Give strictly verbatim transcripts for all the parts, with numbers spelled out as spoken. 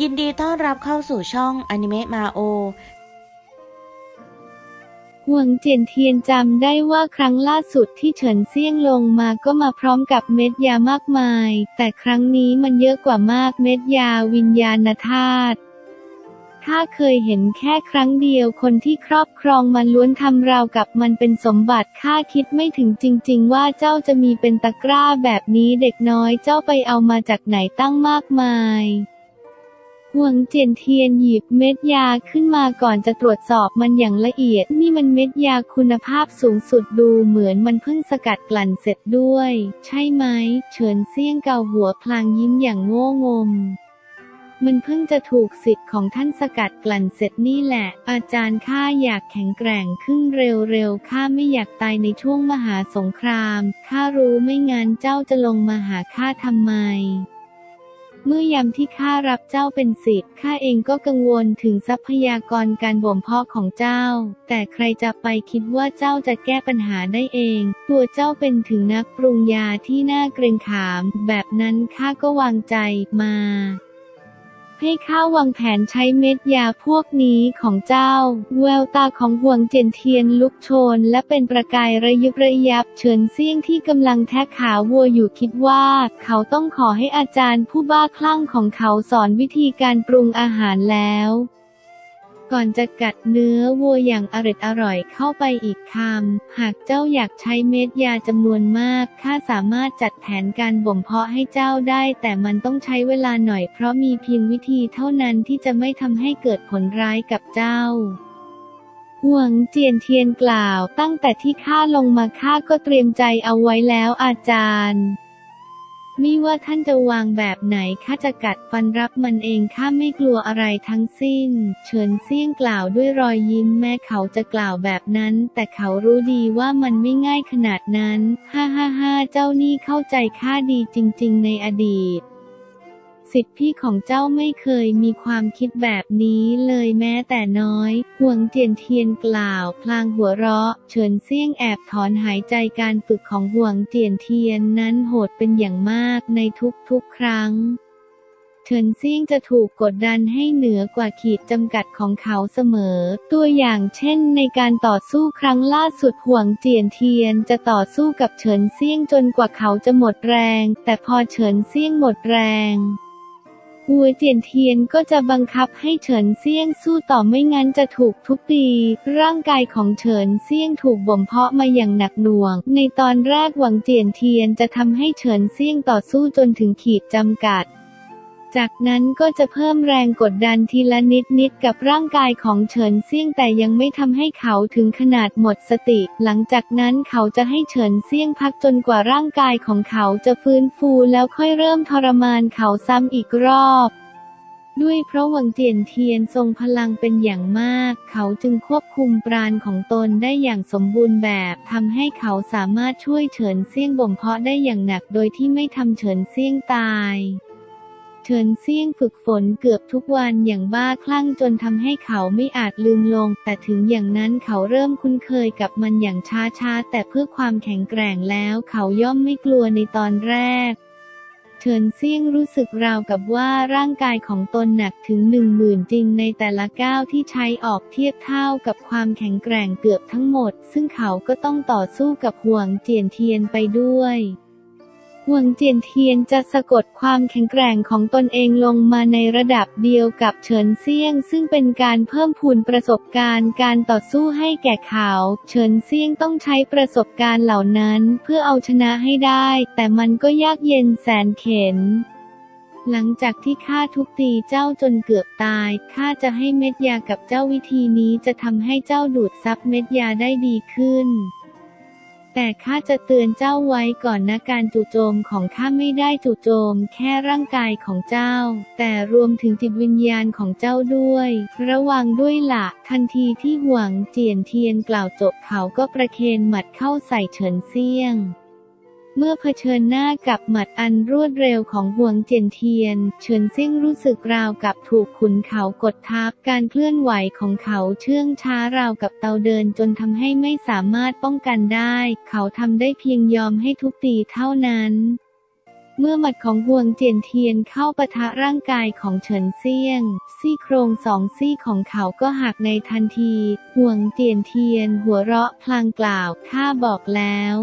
ยินดีต้อนรับเข้าสู่ช่องอนิเมะมาโอหวังเจียนเทียนจำได้ว่าครั้งล่าสุดที่เฉินเซี่ยงลงมาก็มาพร้อมกับเม็ดยามากมายแต่ครั้งนี้มันเยอะกว่ามากเม็ดยาวิญญาณธาตุถ้าเคยเห็นแค่ครั้งเดียวคนที่ครอบครองมันล้วนทำราวกับมันเป็นสมบัติข้าคิดไม่ถึงจริงๆว่าเจ้าจะมีเป็นตะกร้าแบบนี้เด็กน้อยเจ้าไปเอามาจากไหนตั้งมากมายหวงเจียนเทียนหยิบเม็ดยาขึ้นมาก่อนจะตรวจสอบมันอย่างละเอียดนี่มันเม็ดยาคุณภาพสูงสุดดูเหมือนมันเพิ่งสกัดกลั่นเสร็จด้วยใช่ไหมเฉินเซี่ยงเกาหัวพลางยิ้มอย่างโง่งมมันเพิ่งจะถูกสิทธิ์ของท่านสกัดกลั่นเสร็จนี่แหละอาจารย์ข้าอยากแข็งแกร่งขึ้นเร็วๆข้าไม่อยากตายในช่วงมหาสงครามข้ารู้ไม่งั้นเจ้าจะลงมาหาข้าทำไมเมื่อยามที่ข้ารับเจ้าเป็นศิษย์ข้าเองก็กังวลถึงทรัพยากรการบ่มเพาะของเจ้าแต่ใครจะไปคิดว่าเจ้าจะแก้ปัญหาได้เองตัวเจ้าเป็นถึงนักปรุงยาที่น่าเกรงขามแบบนั้นข้าก็วางใจมาให้ข้าวางแผนใช้เม็ดยาพวกนี้ของเจ้าแววตาของหวงเจียนเทียนลุกโชนและเป็นประกายระยิบระยับเฉินเซี่ยงที่กำลังแทะขาวัวอยู่คิดว่าเขาต้องขอให้อาจารย์ผู้บ้าคลั่งของเขาสอนวิธีการปรุงอาหารแล้วก่อนจะกัดเนื้อวัวอย่างอร่อยอร่อยเข้าไปอีกคำหากเจ้าอยากใช้เม็ดยาจำนวนมากข้าสามารถจัดแผนการบ่มเพาะให้เจ้าได้แต่มันต้องใช้เวลาหน่อยเพราะมีเพียงวิธีเท่านั้นที่จะไม่ทำให้เกิดผลร้ายกับเจ้าหวงเจียนเทียนกล่าวตั้งแต่ที่ข้าลงมาข้าก็เตรียมใจเอาไว้แล้วอาจารย์ไม่ว่าท่านจะวางแบบไหนข้าจะกัดฟันรับมันเองข้าไม่กลัวอะไรทั้งสิ้นเฉินเซี่ยงกล่าวด้วยรอยยิ้มแม้เขาจะกล่าวแบบนั้นแต่เขารู้ดีว่ามันไม่ง่ายขนาดนั้นฮ่าฮ่าฮ่าเจ้านี่เข้าใจข้าดีจริงๆในอดีตศิษย์พี่ของเจ้าไม่เคยมีความคิดแบบนี้เลยแม้แต่น้อยหวงเจียนเทียนกล่าวพลางหัวเราะเฉินเซี่ยงแอบถอนหายใจการฝึกของหวงเจียนเทียนนั้นโหดเป็นอย่างมากในทุกๆครั้งเฉินเซี่ยงจะถูกกดดันให้เหนือกว่าขีดจำกัดของเขาเสมอตัวอย่างเช่นในการต่อสู้ครั้งล่าสุดหวงเจียนเทียนจะต่อสู้กับเฉินเซี่ยงจนกว่าเขาจะหมดแรงแต่พอเฉินเซี่ยงหมดแรงหัวเจียนเทียนก็จะบังคับให้เฉินเซี่ยงสู้ต่อไม่งั้นจะถูกทุบตีร่างกายของเฉินเซี่ยงถูกบ่มเพาะมาอย่างหนักหน่วงในตอนแรกหวังเจียนเทียนจะทำให้เฉินเซี่ยงต่อสู้จนถึงขีดจำกัดจากนั้นก็จะเพิ่มแรงกดดันทีละนิดนิดกับร่างกายของเฉินเซี่ยงแต่ยังไม่ทำให้เขาถึงขนาดหมดสติหลังจากนั้นเขาจะให้เฉินเซี่ยงพักจนกว่าร่างกายของเขาจะฟื้นฟูแล้วค่อยเริ่มทรมานเขาซ้ำอีกรอบด้วยเพราะหวังเจียนเทียนทรงพลังเป็นอย่างมากเขาจึงควบคุมปราณของตนได้อย่างสมบูรณ์แบบทำให้เขาสามารถช่วยเฉินเซี่ยงบ่มเพาะได้อย่างหนักโดยที่ไม่ทำเฉินเซี่ยงตายเฉินเซี่ยงฝึกฝนเกือบทุกวันอย่างบ้าคลั่งจนทำให้เขาไม่อาจลืมลงแต่ถึงอย่างนั้นเขาเริ่มคุ้นเคยกับมันอย่างช้าๆแต่เพื่อความแข็งแกร่งแล้วเขาย่อมไม่กลัวในตอนแรกเฉินเซี่ยงรู้สึกราวกับว่าร่างกายของตนหนักถึงหนึ่งหมื่นจริงในแต่ละก้าวที่ใช้ออกเทียบเท่ากับความแข็งแกร่งเกือบทั้งหมดซึ่งเขาก็ต้องต่อสู้กับหวงเจียนเทียนไปด้วยหวงเจียนเทียนจะสะกดความแข็งแกร่งของตนเองลงมาในระดับเดียวกับเฉินเซี่ยงซึ่งเป็นการเพิ่มพูนประสบการณ์การต่อสู้ให้แก่เขาเฉินเซี่ยงต้องใช้ประสบการณ์เหล่านั้นเพื่อเอาชนะให้ได้แต่มันก็ยากเย็นแสนเข็ญหลังจากที่ข้าทุบตีเจ้าจนเกือบตายข้าจะให้เม็ดยากับเจ้าวิธีนี้จะทำให้เจ้าดูดซับเม็ดยาได้ดีขึ้นแต่ข้าจะเตือนเจ้าไว้ก่อนนะการจู่โจมของข้าไม่ได้จู่โจมแค่ร่างกายของเจ้าแต่รวมถึงจิตวิญญาณของเจ้าด้วยระวังด้วยล่ะทันทีที่หวังเจียนเทียนกล่าวจบเขาก็ประเคนหมัดเข้าใส่เฉินเซี่ยงเมื่อเผชิญหน้ากับหมัดอันรวดเร็วของหวงเจียนเทียนเฉินเซี่ยงรู้สึกราวกับถูกขุนเขากดทับการเคลื่อนไหวของเขาเชื่องช้าราวกับเตาเดินจนทำให้ไม่สามารถป้องกันได้เขาทำได้เพียงยอมให้ทุบตีเท่านั้น เมื่อหมัดของฮวงเจียนเทียนเข้าปะทะร่างกายของเฉินเซี่ยงซี่โครงสองซี่ของเขาก็หักในทันทีฮวงเจียนเทียนหัวเราะพลางกล่าวข้าบอกแล้ว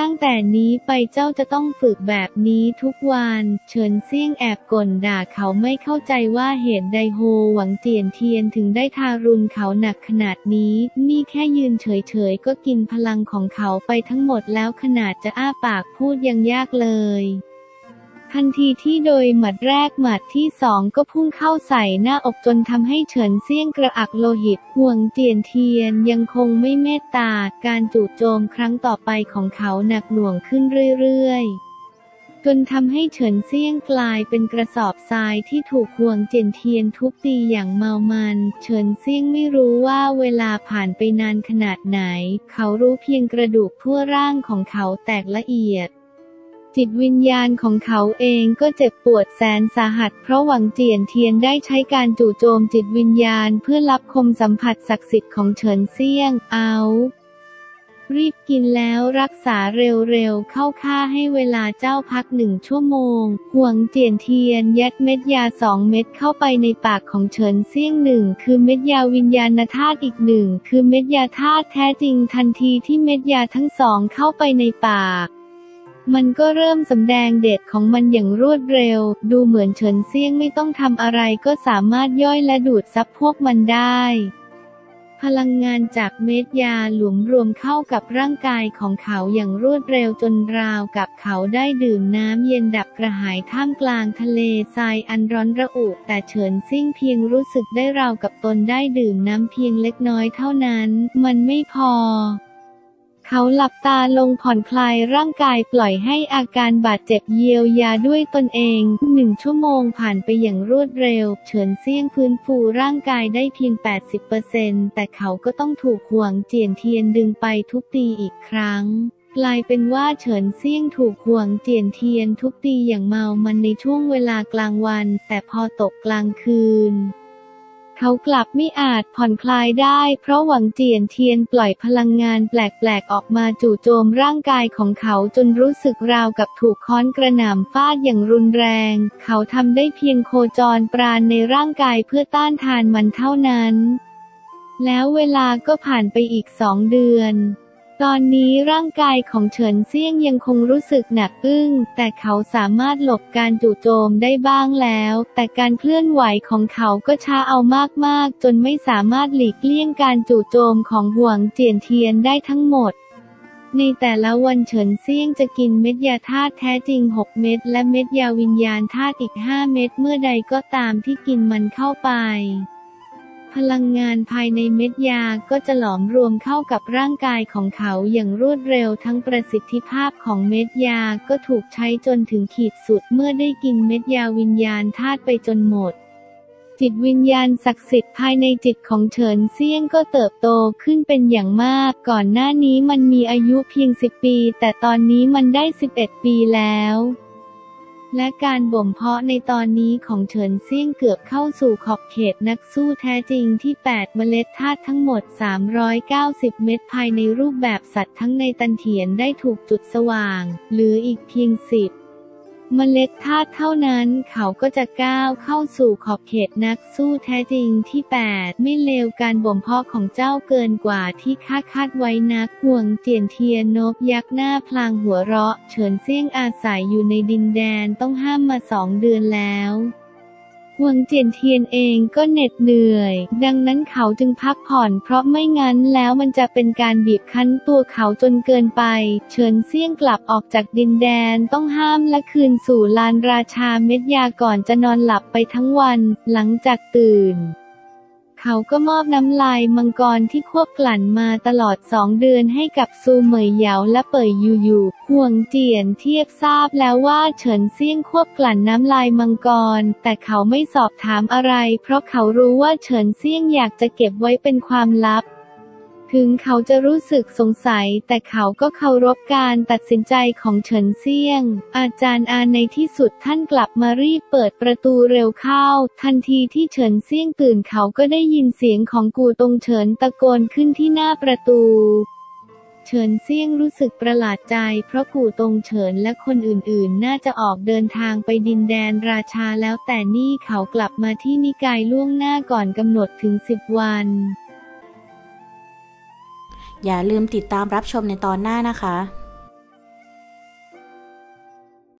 ตั้งแต่นี้ไปเจ้าจะต้องฝึกแบบนี้ทุกวันเฉินเซี่ยงแอบก่นด่าเขาไม่เข้าใจว่าเหตุใดโฮหวังเจียนเทียนถึงได้ทารุณเขาหนักขนาดนี้นี่แค่ยืนเฉยๆก็กินพลังของเขาไปทั้งหมดแล้วขนาดจะอ้าปากพูดยังยากเลยทันทีที่โดยหมัดแรกหมัดที่สองก็พุ่งเข้าใส่หน้าอกจนทำให้เฉินเซี่ยงกระอักโลหิตฮวงเจียนเทียนยังคงไม่เมตตาการจู่โจมครั้งต่อไปของเขาหนักหน่วงขึ้นเรื่อยๆจนทำให้เฉินเซี่ยงกลายเป็นกระสอบทรายที่ถูกฮวงเจียนเทียนทุบตีอย่างเมามันเฉินเซี่ยงไม่รู้ว่าเวลาผ่านไปนานขนาดไหนเขารู้เพียงกระดูกทั่วร่างของเขาแตกละเอียดจิตวิญญาณของเขาเองก็เจ็บปวดแสนสาหัสเพราะหวังเจียนเทียนได้ใช้การจู่โจมจิตวิญญาณเพื่อลับคมสัมผัสศักดิ์สิทธิ์ของเฉินเซี่ยงเอารีบกินแล้วรักษาเร็วๆเข้าค่าให้เวลาเจ้าพักหนึ่งชั่วโมงหวงเจียนเทียนยัดเม็ดยาสองเม็ดเข้าไปในปากของเฉินเซี่ยงหนึ่งคือเม็ดยาวิญญาณธาตุอีกหนึ่งคือเม็ดยาธาตุแท้จริงทันทีที่เม็ดยาทั้งสองเข้าไปในปากมันก็เริ่มสำแดงเดชของมันอย่างรวดเร็วดูเหมือนเฉินเซี่ยงไม่ต้องทำอะไรก็สามารถย่อยและดูดซับพวกมันได้พลังงานจากเม็ดยาหลวมรวมเข้ากับร่างกายของเขาอย่างรวดเร็วจนราวกับเขาได้ดื่มน้ำเย็นดับกระหายท่ามกลางทะเลทรายอันร้อนระอุแต่เฉินเซี่ยงเพียงรู้สึกได้ราวกับตนได้ดื่มน้ำเพียงเล็กน้อยเท่านั้นมันไม่พอเขาหลับตาลงผ่อนคลายร่างกายปล่อยให้อาการบาดเจ็บเยียวยาด้วยตนเองหนึ่งชั่วโมงผ่านไปอย่างรวดเร็วเฉินเซี่ยงฟื้นฟูร่างกายได้เพียง แปดสิบเปอร์เซ็นต์ แต่เขาก็ต้องถูกหวงเจียนเทียนดึงไปทุบตีอีกครั้งกลายเป็นว่าเฉินเซี่ยงถูกหวงเจียนเทียนทุบตีอย่างเมามันในช่วงเวลากลางวันแต่พอตกกลางคืนเขากลับไม่อาจผ่อนคลายได้เพราะหวังเจียนเทียนปล่อยพลังงานแปลกๆออกมาจู่โจมร่างกายของเขาจนรู้สึกราวกับถูกค้อนกระหน่ำฟาดอย่างรุนแรงเขาทำได้เพียงโคจรปราณในร่างกายเพื่อต้านทานมันเท่านั้นแล้วเวลาก็ผ่านไปอีกสองเดือนตอนนี้ร่างกายของเฉินเซี่ยงยังคงรู้สึกหนักอึ้งแต่เขาสามารถหลบการจู่โจมได้บ้างแล้วแต่การเคลื่อนไหวของเขาก็ช้าเอามากๆจนไม่สามารถหลีกเลี่ยงการจู่โจมของหวงเจียนเทียนได้ทั้งหมดในแต่ละวันเฉินเซี่ยงจะกินเม็ดยาธาตุแท้จริงหกเม็ดและเม็ดยาวิญญาณธาตุอีกห้าเม็ดเมื่อใดก็ตามที่กินมันเข้าไปพลังงานภายในเม็ดยาก็จะหลอมรวมเข้ากับร่างกายของเขาอย่างรวดเร็วทั้งประสิทธิภาพของเม็ดยาก็ถูกใช้จนถึงขีดสุดเมื่อได้กินเม็ดยาวิญญาณธาตุไปจนหมดจิตวิญญาณศักดิ์สิทธิ์ภายในจิตของเฉินเซี่ยงก็เติบโตขึ้นเป็นอย่างมากก่อนหน้านี้มันมีอายุเพียงสิบปีแต่ตอนนี้มันได้สิบเอ็ดปีแล้วและการบ่มเพาะในตอนนี้ของเฉินเซี่ยงเกือบเข้าสู่ขอบเขตนักสู้แท้จริงที่แปดเมล็ดธาตุทั้งหมดสามร้อยเก้าสิบเม็ดภายในรูปแบบสัตว์ทั้งในตันเถียนได้ถูกจุดสว่างหรืออีกเพียงสิบเมล็ดธาตุเท่านั้นเขาก็จะก้าวเข้าสู่ขอบเขตนักสู้แท้จริงที่แปดไม่เลวการบ่มเพาะของเจ้าเกินกว่าที่ข้าคาดไว้นักห่วงเจียนเทียนนบยักหน้าพลางหัวเราะเฉินเซี่ยงอาศัยอยู่ในดินแดนต้องห้ามมาสองเดือนแล้วฮวงเจียนเทียนเองก็เหน็ดเหนื่อยดังนั้นเขาจึงพักผ่อนเพราะไม่งั้นแล้วมันจะเป็นการบีบคั้นตัวเขาจนเกินไปเฉินเซี่ยงกลับออกจากดินแดนต้องห้ามและคืนสู่ลานราชาเม็ดยาก่อนจะนอนหลับไปทั้งวันหลังจากตื่นเขาก็มอบน้ำลายมังกรที่ควบกลั่นมาตลอดสองเดือนให้กับซูเหมยเหยาและเป่ยยูยูฮวงเจียนเทียบทราบแล้วว่าเฉินเซี่ยงควบกลั่นน้ำลายมังกรแต่เขาไม่สอบถามอะไรเพราะเขารู้ว่าเฉินเซี่ยงอยากจะเก็บไว้เป็นความลับถึงเขาจะรู้สึกสงสัยแต่เขาก็เคารพการตัดสินใจของเฉินเซี่ยงอาจารย์อาในที่สุดท่านกลับมารีบเปิดประตูเร็วเข้าทันทีที่เฉินเซี่ยงตื่นเขาก็ได้ยินเสียงของกูตงเฉินตะโกนขึ้นที่หน้าประตู เฉินเซี่ยงรู้สึกประหลาดใจเพราะกู่ตงเฉินและคนอื่นๆน่าจะออกเดินทางไปดินแดนราชาแล้วแต่นี่เขากลับมาที่นิกายล่วงหน้าก่อนกำหนดถึงสิบวันอย่าลืมติดตามรับชมในตอนหน้านะคะ